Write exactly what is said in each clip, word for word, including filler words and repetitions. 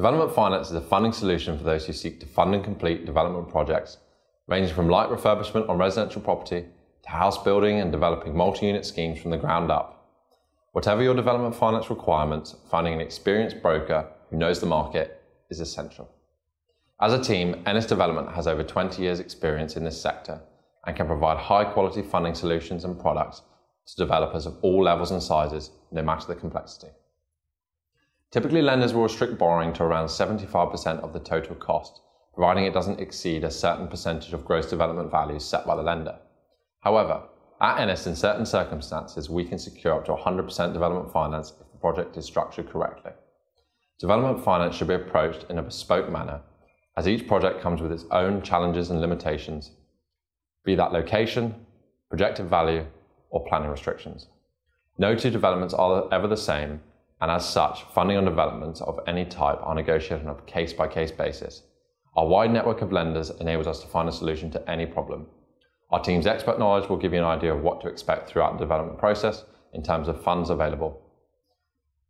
Development finance is a funding solution for those who seek to fund and complete development projects, ranging from light refurbishment on residential property to house building and developing multi-unit schemes from the ground up. Whatever your development finance requirements, finding an experienced broker who knows the market is essential. As a team, Enness Development has over twenty years experience in this sector and can provide high quality funding solutions and products to developers of all levels and sizes, no matter the complexity. Typically, lenders will restrict borrowing to around seventy-five percent of the total cost, providing it doesn't exceed a certain percentage of gross development value set by the lender. However, at Enness, in certain circumstances, we can secure up to one hundred percent development finance if the project is structured correctly. Development finance should be approached in a bespoke manner, as each project comes with its own challenges and limitations, be that location, projected value, or planning restrictions. No two developments are ever the same, and as such, funding on developments of any type are negotiated on a case-by-case basis. Our wide network of lenders enables us to find a solution to any problem. Our team's expert knowledge will give you an idea of what to expect throughout the development process in terms of funds available.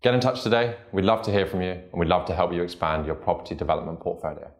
Get in touch today. We'd love to hear from you, and we'd love to help you expand your property development portfolio.